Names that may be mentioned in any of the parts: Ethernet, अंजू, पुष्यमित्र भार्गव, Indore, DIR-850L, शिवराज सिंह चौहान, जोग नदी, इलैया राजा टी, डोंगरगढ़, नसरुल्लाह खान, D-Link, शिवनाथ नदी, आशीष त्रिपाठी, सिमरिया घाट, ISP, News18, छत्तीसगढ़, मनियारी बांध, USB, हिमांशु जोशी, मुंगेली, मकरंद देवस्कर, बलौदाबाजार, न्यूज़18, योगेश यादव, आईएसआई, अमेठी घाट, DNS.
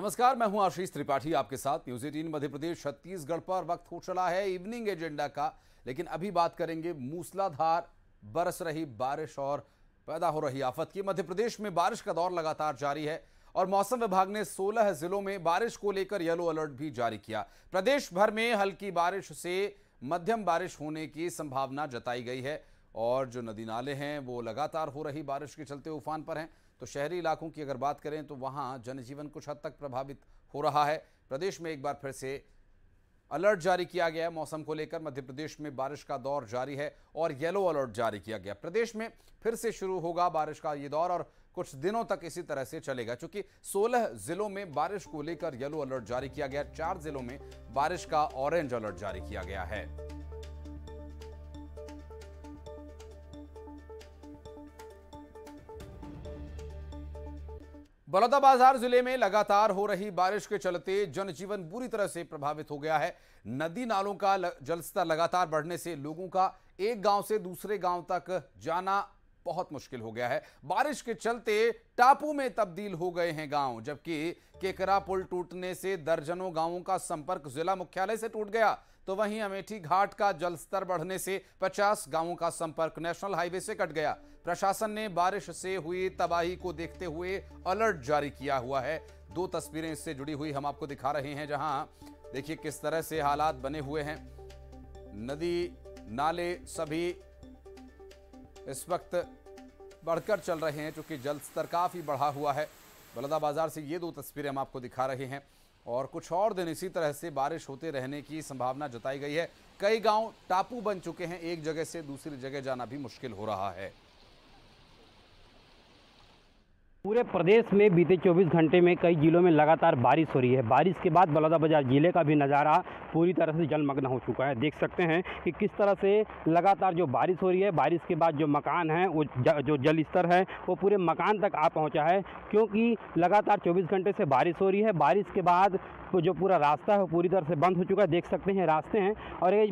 नमस्कार, मैं हूं आशीष त्रिपाठी आपके साथ न्यूज़18 मध्य प्रदेश छत्तीसगढ़ पर। वक्त हो चला है इवनिंग एजेंडा का, लेकिन अभी बात करेंगे मूसलाधार बरस रही बारिश और पैदा हो रही आफत की। मध्य प्रदेश में बारिश का दौर लगातार जारी है और मौसम विभाग ने 16 जिलों में बारिश को लेकर येलो अलर्ट भी जारी किया। प्रदेश भर में हल्की बारिश से मध्यम बारिश होने की संभावना जताई गई है और जो नदी नाले हैं वो लगातार हो रही बारिश के चलते उफान पर हैं। तो शहरी इलाकों की अगर बात करें तो वहाँ जनजीवन कुछ हद तक प्रभावित हो रहा है। प्रदेश में एक बार फिर से अलर्ट जारी किया गया है मौसम को लेकर। मध्य प्रदेश में बारिश का दौर जारी है और येलो अलर्ट जारी किया गया। प्रदेश में फिर से शुरू होगा बारिश का ये दौर और कुछ दिनों तक इसी तरह से चलेगा, क्योंकि 16 जिलों में बारिश को लेकर येलो अलर्ट जारी किया गया। 4 जिलों में बारिश का ऑरेंज अलर्ट जारी किया गया है। बलौदाबाजार जिले में लगातार हो रही बारिश के चलते जनजीवन बुरी तरह से प्रभावित हो गया है। नदी नालों का जलस्तर लगातार बढ़ने से लोगों का एक गांव से दूसरे गांव तक जाना बहुत मुश्किल हो गया है। बारिश के चलते टापू में तब्दील हो गए हैं गांव, जबकि केकरा पुल टूटने से दर्जनों गांवों का संपर्क जिला मुख्यालय से टूट गया, तो वहीं अमेठी घाट का जलस्तर बढ़ने से 50 गांवों का संपर्क नेशनल हाईवे से कट गया। प्रशासन ने बारिश से हुई तबाही को देखते हुए अलर्ट जारी किया हुआ है। 2 तस्वीरें इससे जुड़ी हुई हम आपको दिखा रहे हैं, जहां देखिए किस तरह से हालात बने हुए हैं। नदी नाले सभी इस वक्त बढ़कर चल रहे हैं, चूंकि जलस्तर काफ़ी बढ़ा हुआ है। बलौदाबाजार से ये 2 तस्वीरें हम आपको दिखा रहे हैं और कुछ और दिन इसी तरह से बारिश होते रहने की संभावना जताई गई है। कई गांव टापू बन चुके हैं, एक जगह से दूसरी जगह जाना भी मुश्किल हो रहा है। पूरे प्रदेश में बीते 24 घंटे में कई जिलों में लगातार बारिश हो रही है। बारिश के बाद बलौदाबाजार जिले का भी नज़ारा पूरी तरह से जलमग्न हो चुका है। देख सकते हैं कि किस तरह से लगातार जो बारिश हो रही है, बारिश के बाद जो मकान हैं वो जो जल स्तर है वो पूरे मकान तक आ पहुंचा है, क्योंकि लगातार 24 घंटे से बारिश हो रही है। बारिश के बाद तो जो पूरा रास्ता है वो पूरी तरह से बंद हो चुका है। देख सकते हैं रास्ते हैं और ये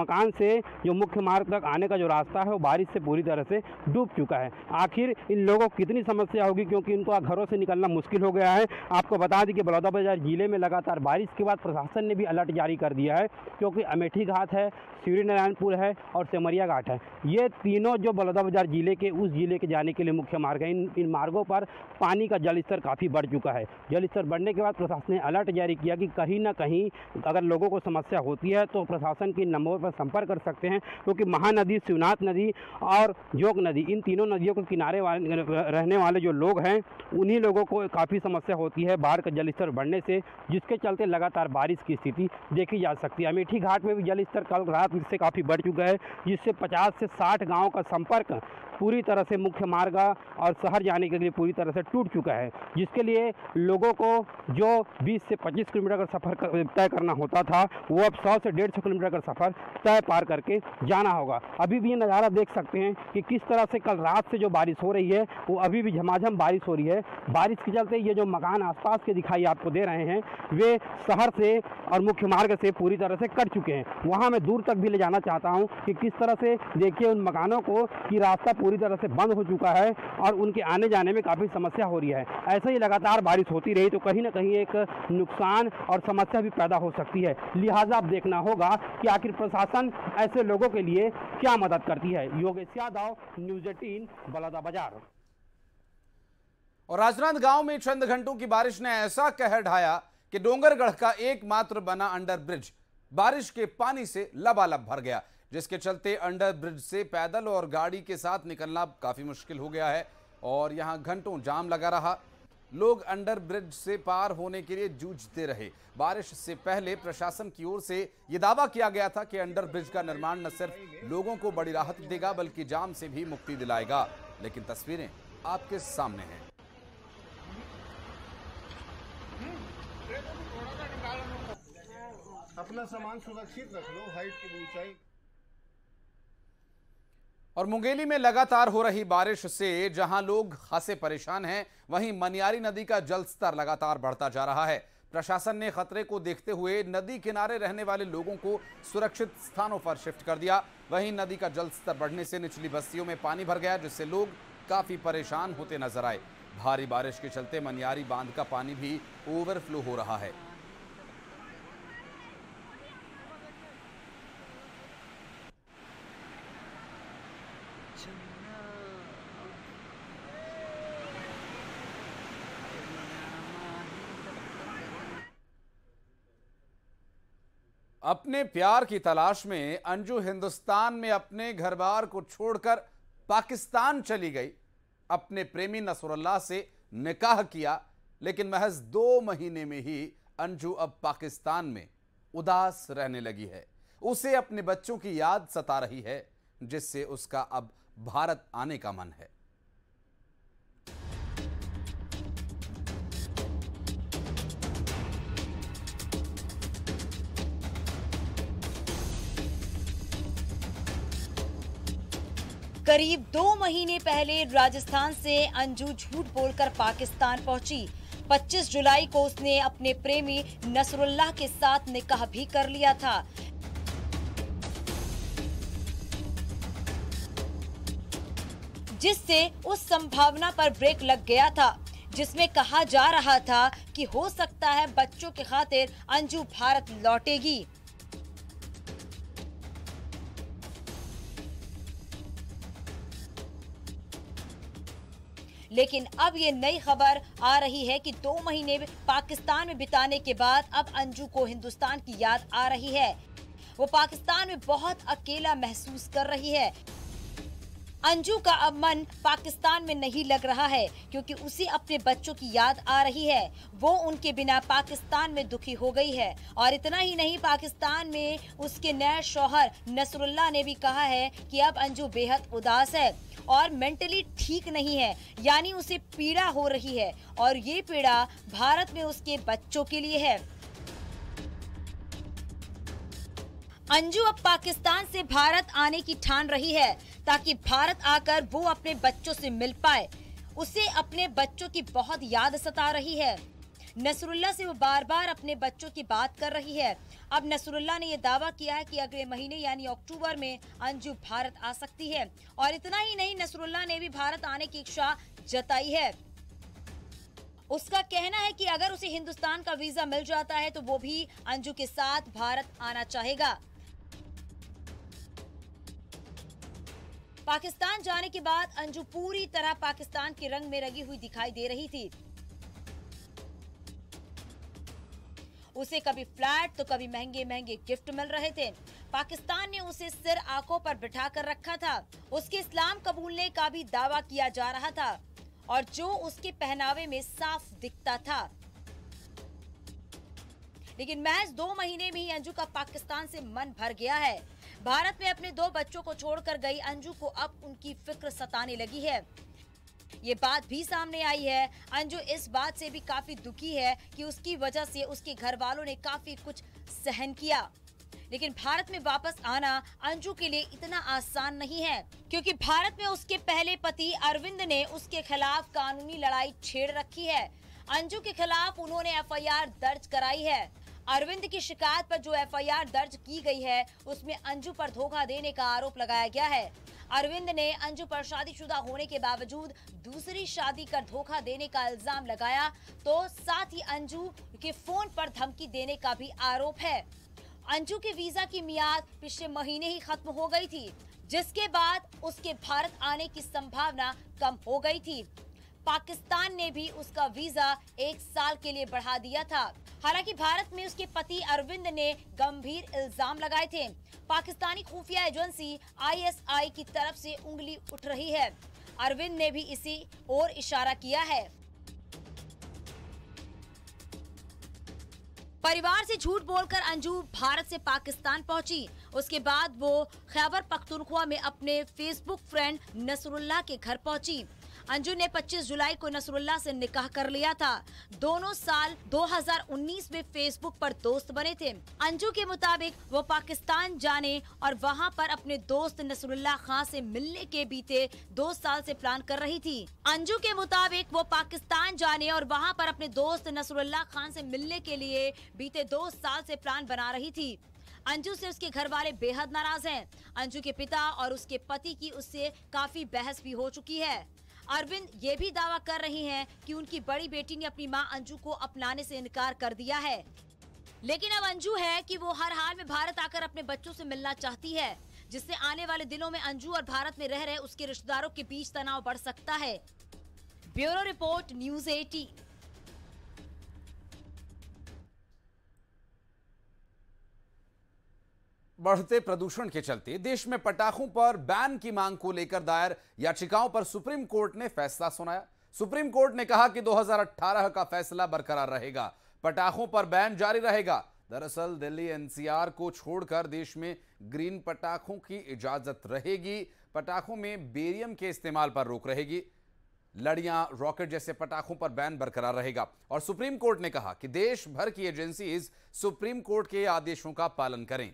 मकान से जो मुख्य मार्ग तक आने का जो रास्ता है वो बारिश से पूरी तरह से डूब चुका है। आखिर इन लोगों को कितनी समस्या होगी, क्योंकि इनको घरों से निकलना मुश्किल हो गया है। आपको बता दें कि बलौदाबाजार जिले में लगातार बारिश के बाद प्रशासन ने भी अलर्ट जारी कर दिया है, क्योंकि अमेठी घाट है, सूर्यनारायणपुर है और सिमरिया घाट है। ये तीनों जो बलौदाबाजार जिले के उस जिले के जाने के लिए मुख्य मार्ग हैं, इन मार्गों पर पानी का जलस्तर काफ़ी बढ़ चुका है। जलस्तर बढ़ने के बाद प्रशासन ने अलर्ट जारी किया कि कहीं ना कहीं अगर लोगों को समस्या होती है तो प्रशासन के नंबर पर संपर्क कर सकते हैं, क्योंकि महानदी, शिवनाथ नदी और जोग नदी, इन तीनों नदियों के किनारे रहने वाले जो लोग हैं उन्हीं लोगों को काफ़ी समस्या होती है बाढ़ का जलस्तर बढ़ने से, जिसके चलते लगातार बारिश की स्थिति देखी जा सकती है। अमेठी घाट में भी जलस्तर कल रात से काफ़ी बढ़ चुका है, जिससे 50 से 60 गाँव का संपर्क पूरी तरह से मुख्य मार्ग और शहर जाने के लिए पूरी तरह से टूट चुका है, जिसके लिए लोगों को जो 20 से 25 किलोमीटर का सफ़र तय करना होता था वो अब 100 से 150 किलोमीटर का सफ़र तय पार करके जाना होगा। अभी भी ये नज़ारा देख सकते हैं कि किस तरह से कल रात से जो बारिश हो रही है वो अभी भी झमाझम बारिश हो रही है। बारिश के चलते ये जो मकान आसपास के दिखाई आपको दे रहे हैं वे शहर से और मुख्य मार्ग से पूरी तरह से कट चुके हैं। वहाँ मैं दूर तक भी ले जाना चाहता हूँ कि किस तरह से देखिए उन मकानों को कि रास्ता पूरी तरह से बंद हो चुका है और उनके आने जाने में काफ़ी समस्या हो रही है। ऐसे ही लगातार बारिश होती रही तो कहीं ना कहीं एक नुकसान और समस्या भी पैदा हो सकती है। लिहाजा अब देखना होगा कि आखिर प्रशासन ऐसे लोगों के लिए क्या मदद करती है। योगेश यादव, न्यूज़18, बलौदाबाजार। और राजनांदगांव में चंद घंटों की बारिश ने ऐसा कहर ढाया कि डोंगरगढ़ का एकमात्र बना अंडर ब्रिज बारिश के पानी से लबालब भर गया, जिसके चलते अंडर ब्रिज से पैदल और गाड़ी के साथ निकलना काफ़ी मुश्किल हो गया है और यहां घंटों जाम लगा रहा। लोग अंडर ब्रिज से पार होने के लिए जूझते रहे। बारिश से पहले प्रशासन की ओर से ये दावा किया गया था कि अंडर ब्रिज का निर्माण न सिर्फ लोगों को बड़ी राहत देगा बल्कि जाम से भी मुक्ति दिलाएगा, लेकिन तस्वीरें आपके सामने हैं। अपना सामान सुरक्षित रख लो, हाइट की ऊंचाई। और मुंगेली में लगातार हो रही बारिश से जहां लोग खासे परेशान हैं, वहीं मनियारी नदी का जलस्तर लगातार बढ़ता जा रहा है। प्रशासन ने खतरे को देखते हुए नदी किनारे रहने वाले लोगों को सुरक्षित स्थानों पर शिफ्ट कर दिया। वहीं नदी का जलस्तर बढ़ने से निचली बस्तियों में पानी भर गया, जिससे लोग काफ़ी परेशान होते नजर आए। भारी बारिश के चलते मनियारी बांध का पानी भी ओवरफ्लो हो रहा है। अपने प्यार की तलाश में अंजू हिंदुस्तान में अपने घर-बार को छोड़कर पाकिस्तान चली गई। अपने प्रेमी नसरुल्लाह से निकाह किया, लेकिन महज 2 महीने में ही अंजू अब पाकिस्तान में उदास रहने लगी है। उसे अपने बच्चों की याद सता रही है, जिससे उसका अब भारत आने का मन है। करीब 2 महीने पहले राजस्थान से अंजू झूठ बोलकर पाकिस्तान पहुंची। 25 जुलाई को उसने अपने प्रेमी नसरुल्लाह के साथ निकाह भी कर लिया था। जिससे उस संभावना पर ब्रेक लग गया था जिसमें कहा जा रहा था कि हो सकता है बच्चों की खातिर अंजू भारत लौटेगी। लेकिन अब ये नई खबर आ रही है कि 2 महीने पाकिस्तान में बिताने के बाद अब अंजू को हिंदुस्तान की याद आ रही है। वो पाकिस्तान में बहुत अकेला महसूस कर रही है। अंजू का अब मन पाकिस्तान में नहीं लग रहा है क्योंकि उसे अपने बच्चों की याद आ रही है। वो उनके बिना पाकिस्तान में दुखी हो गई है। और इतना ही नहीं, पाकिस्तान में उसके नए शौहर नसरुल्लाह ने भी कहा है कि अब अंजू बेहद उदास है और मेंटली ठीक नहीं है, यानी उसे पीड़ा हो रही है और ये पीड़ा भारत में उसके बच्चों के लिए है। अंजू अब पाकिस्तान से भारत आने की ठान रही है ताकि भारत आकर वो अपने बच्चों से मिल पाए। उसे अपने बच्चों की बहुत याद सता रही है। नसरुल्लाह से वो बार बार अपने बच्चों की बात कर रही है। अब नसरुल्लाह ने यह दावा किया है कि अगले महीने यानी अक्टूबर में अंजू भारत आ सकती है। और इतना ही नहीं, नसरुल्लाह ने भी भारत आने की इच्छा जताई है। उसका कहना है कि अगर उसे हिंदुस्तान का वीजा मिल जाता है तो वो भी अंजू के साथ भारत आना चाहेगा। पाकिस्तान जाने के बाद अंजू पूरी तरह पाकिस्तान के रंग में रंगी हुई दिखाई दे रही थी। उसे कभी फ्लैट तो कभी महंगे महंगे गिफ्ट मिल रहे थे। पाकिस्तान ने उसे सिर आंखों पर बिठा कर रखा था। उसके इस्लाम कबूलने का भी दावा किया जा रहा था और जो उसके पहनावे में साफ दिखता था। लेकिन महज 2 महीने में ही अंजू का पाकिस्तान से मन भर गया है। भारत में अपने 2 बच्चों को छोड़कर गई अंजू को अब उनकी फिक्र सताने लगी है। ये बात भी सामने आई है। अंजू इस बात से भी काफी दुखी है कि उसकी वजह से उसके घर वालों ने काफी कुछ सहन किया। लेकिन भारत में वापस आना अंजू के लिए इतना आसान नहीं है क्योंकि भारत में उसके पहले पति अरविंद ने उसके खिलाफ कानूनी लड़ाई छेड़ रखी है। अंजू के खिलाफ उन्होंने एफआईआर दर्ज कराई है। अरविंद की शिकायत पर जो एफआईआर दर्ज की गई है उसमें अंजू पर धोखा देने का आरोप लगाया गया है। अरविंद ने अंजू पर शादीशुदा होने के बावजूद दूसरी शादी कर धोखा देने का इल्जाम लगाया, तो साथ ही अंजू के फोन पर धमकी देने का भी आरोप है। अंजू के वीजा की मियाद पिछले महीने ही खत्म हो गई थी, जिसके बाद उसके भारत आने की संभावना कम हो गई थी। पाकिस्तान ने भी उसका वीजा 1 साल के लिए बढ़ा दिया था। हालांकि भारत में उसके पति अरविंद ने गंभीर इल्जाम लगाए थे। पाकिस्तानी खुफिया एजेंसी आईएसआई की तरफ से उंगली उठ रही है। अरविंद ने भी इसी ओर इशारा किया है। परिवार से झूठ बोलकर अंजू भारत से पाकिस्तान पहुंची। उसके बाद वो खैबर पख्तूनख्वा में अपने फेसबुक फ्रेंड नसरुल्लाह के घर पहुंची। अंजू ने 25 जुलाई को नसरुल्लाह से निकाह कर लिया था। दोनों साल 2019 में फेसबुक पर दोस्त बने थे। अंजू के मुताबिक वो पाकिस्तान जाने और वहां पर अपने दोस्त नसरुल्लाह खान से मिलने के बीते 2 साल से प्लान कर रही थी। अंजू के मुताबिक वो पाकिस्तान जाने और वहां पर अपने दोस्त नसरुल्लाह खान से मिलने के लिए बीते 2 साल से प्लान बना रही थी। अंजू से उसके घर वाले बेहद नाराज हैं। अंजू के पिता और उसके पति की उससे काफी बहस भी हो चुकी है। अरविंद ये भी दावा कर रही हैं कि उनकी बड़ी बेटी ने अपनी मां अंजू को अपनाने से इनकार कर दिया है, लेकिन अब अंजू है कि वो हर हाल में भारत आकर अपने बच्चों से मिलना चाहती है, जिससे आने वाले दिनों में अंजू और भारत में रह रहे उसके रिश्तेदारों के बीच तनाव बढ़ सकता है। Bureau report, news 18। बढ़ते प्रदूषण के चलते देश में पटाखों पर बैन की मांग को लेकर दायर याचिकाओं पर सुप्रीम कोर्ट ने फैसला सुनाया। सुप्रीम कोर्ट ने कहा कि 2018 का फैसला बरकरार रहेगा, पटाखों पर बैन जारी रहेगा। दरअसल दिल्ली एनसीआर को छोड़कर देश में ग्रीन पटाखों की इजाजत रहेगी। पटाखों में बेरियम के इस्तेमाल पर रोक रहेगी, लड़ियां, रॉकेट जैसे पटाखों पर बैन बरकरार रहेगा। और सुप्रीम कोर्ट ने कहा कि देश भर की एजेंसीज सुप्रीम कोर्ट के आदेशों का पालन करें।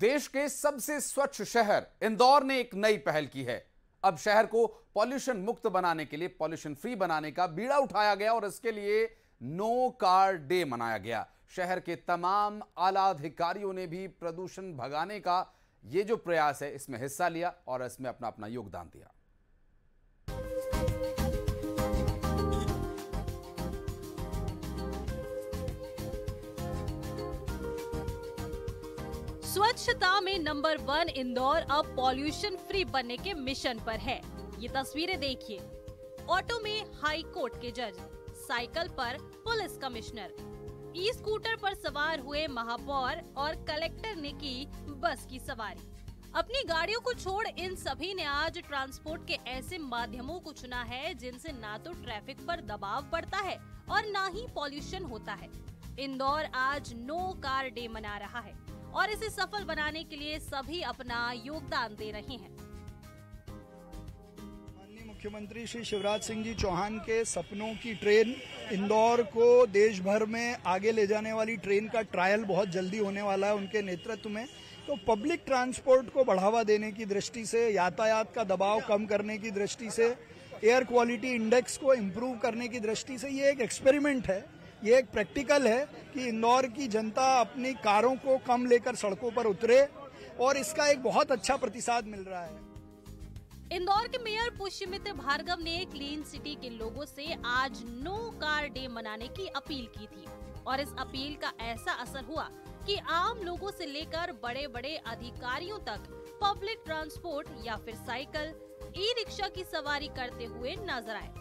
देश के सबसे स्वच्छ शहर इंदौर ने एक नई पहल की है। अब शहर को पॉल्यूशन मुक्त बनाने के लिए पॉल्यूशन फ्री बनाने का बीड़ा उठाया गया और इसके लिए नो कार डे मनाया गया। शहर के तमाम आला अधिकारियों ने भी प्रदूषण भगाने का ये जो प्रयास है इसमें हिस्सा लिया और इसमें अपना अपना योगदान दिया। स्वच्छता में नंबर 1 इंदौर अब पॉल्यूशन फ्री बनने के मिशन पर है। ये तस्वीरें देखिए, ऑटो में हाई कोर्ट के जज, साइकिल पर पुलिस कमिश्नर, ई स्कूटर पर सवार हुए महापौर और कलेक्टर ने की बस की सवारी। अपनी गाड़ियों को छोड़ इन सभी ने आज ट्रांसपोर्ट के ऐसे माध्यमों को चुना है जिनसे ना तो ट्रैफिक पर दबाव बढ़ता है और ना ही पॉल्यूशन होता है। इंदौर आज नो कार डे मना रहा है और इसे सफल बनाने के लिए सभी अपना योगदान दे रहे हैं। माननीय मुख्यमंत्री श्री शिवराज सिंह जी चौहान के सपनों की ट्रेन इंदौर को देश भर में आगे ले जाने वाली ट्रेन का ट्रायल बहुत जल्दी होने वाला है उनके नेतृत्व में। तो पब्लिक ट्रांसपोर्ट को बढ़ावा देने की दृष्टि से, यातायात का दबाव कम करने की दृष्टि से, एयर क्वालिटी इंडेक्स को इम्प्रूव करने की दृष्टि से ये एक एक्सपेरिमेंट है, ये एक प्रैक्टिकल है कि इंदौर की जनता अपनी कारों को कम लेकर सड़कों पर उतरे और इसका एक बहुत अच्छा प्रतिसाद मिल रहा है। इंदौर के मेयर पुष्यमित्र भार्गव ने क्लीन सिटी के लोगों से आज नो कार डे मनाने की अपील की थी और इस अपील का ऐसा असर हुआ कि आम लोगों से लेकर बड़े बड़े अधिकारियों तक पब्लिक ट्रांसपोर्ट या फिर साइकिल, ई रिक्शा की सवारी करते हुए नजर आए।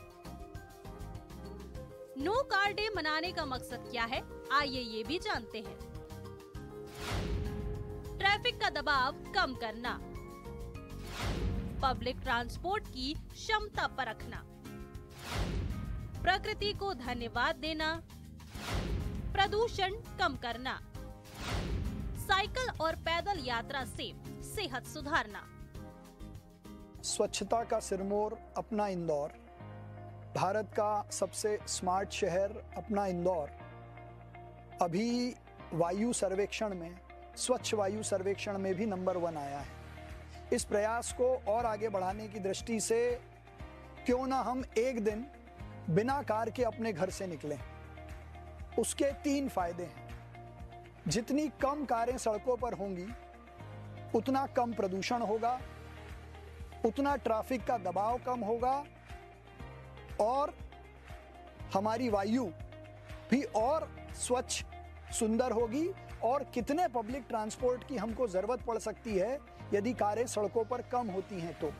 नो कार डे मनाने का मकसद क्या है, आइए ये भी जानते हैं। ट्रैफिक का दबाव कम करना, पब्लिक ट्रांसपोर्ट की क्षमता परखना, प्रकृति को धन्यवाद देना, प्रदूषण कम करना, साइकिल और पैदल यात्रा से सेहत सुधारना। स्वच्छता का सिरमौर अपना इंदौर, भारत का सबसे स्मार्ट शहर अपना इंदौर अभी वायु सर्वेक्षण में, स्वच्छ वायु सर्वेक्षण में भी नंबर 1 आया है। इस प्रयास को और आगे बढ़ाने की दृष्टि से क्यों ना हम एक दिन बिना कार के अपने घर से निकलें। उसके 3 फायदे हैं। जितनी कम कारें सड़कों पर होंगी उतना कम प्रदूषण होगा, उतना ट्रैफिक का दबाव कम होगा और हमारी वायु भी और स्वच्छ, सुंदर होगी। और कितने पब्लिक ट्रांसपोर्ट की हमको जरूरत पड़ सकती है यदि कारें सड़कों पर कम होती हैं तो।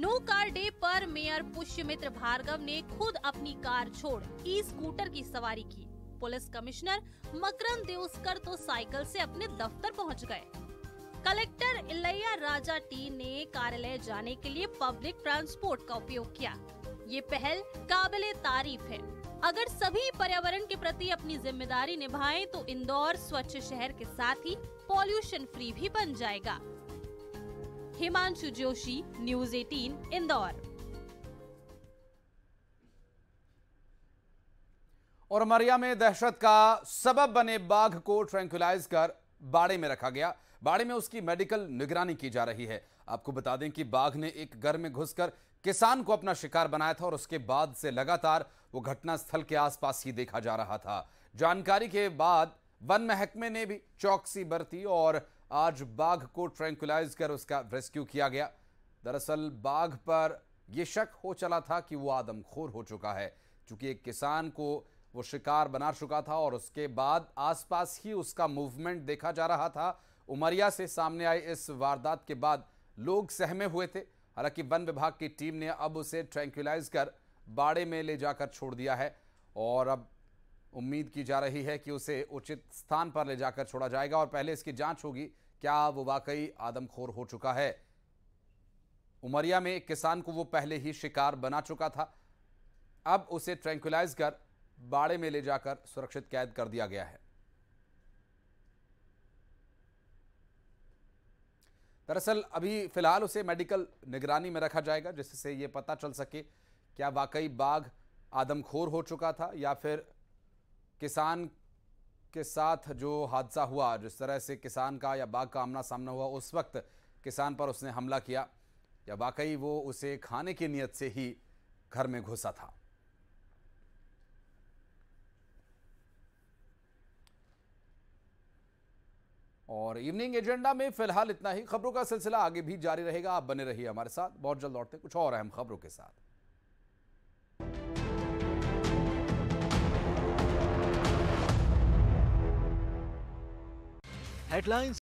नो कार डे पर मेयर पुष्यमित्र भार्गव ने खुद अपनी कार छोड़ ई स्कूटर की सवारी की। पुलिस कमिश्नर मकरंद देवस्कर तो साइकिल से अपने दफ्तर पहुंच गए। कलेक्टर इलैया राजा टी ने कार्यालय जाने के लिए पब्लिक ट्रांसपोर्ट का उपयोग किया। ये पहल काबिले तारीफ है। अगर सभी पर्यावरण के प्रति अपनी जिम्मेदारी निभाएं तो इंदौर स्वच्छ शहर के साथ ही पॉल्यूशन फ्री भी बन जाएगा। हिमांशु जोशी, न्यूज़ 18 इंदौर। और उमरिया में दहशत का सबब बने बाघ को ट्रैंक्विलाइज कर बाड़े में रखा गया। बाड़े में उसकी मेडिकल निगरानी की जा रही है। आपको बता दें कि बाघ ने एक घर में घुसकर किसान को अपना शिकार बनाया था और उसके बाद से लगातार वो घटनास्थल के आसपास ही देखा जा रहा था। जानकारी के बाद वन महकमे ने भी चौकसी बरती और आज बाघ को ट्रैंक्विलाइज कर उसका रेस्क्यू किया गया। दरअसल बाघ पर यह शक हो चला था कि वो आदमखोर हो चुका है, क्योंकि एक किसान को वो शिकार बना चुका था और उसके बाद आसपास ही उसका मूवमेंट देखा जा रहा था। उमरिया से सामने आई इस वारदात के बाद लोग सहमे हुए थे। हालांकि वन विभाग की टीम ने अब उसे ट्रैंक्विलाइज कर बाड़े में ले जाकर छोड़ दिया है और अब उम्मीद की जा रही है कि उसे उचित स्थान पर ले जाकर छोड़ा जाएगा और पहले इसकी जांच होगी क्या वो वाकई आदमखोर हो चुका है। उमरिया में एक किसान को वो पहले ही शिकार बना चुका था, अब उसे ट्रैंक्विलाइज कर बाड़े में ले जाकर सुरक्षित कैद कर दिया गया है। दरअसल अभी फिलहाल उसे मेडिकल निगरानी में रखा जाएगा, जिससे ये पता चल सके क्या वाकई बाघ आदमखोर हो चुका था या फिर किसान के साथ जो हादसा हुआ, जिस तरह से किसान का या बाघ का आमना सामना हुआ, उस वक्त किसान पर उसने हमला किया या वाकई वो उसे खाने की नीयत से ही घर में घुसा था। और इवनिंग एजेंडा में फिलहाल इतना ही। खबरों का सिलसिला आगे भी जारी रहेगा, आप बने रहिए हमारे साथ। बहुत जल्द लौटते कुछ और अहम खबरों के साथ। हेडलाइंस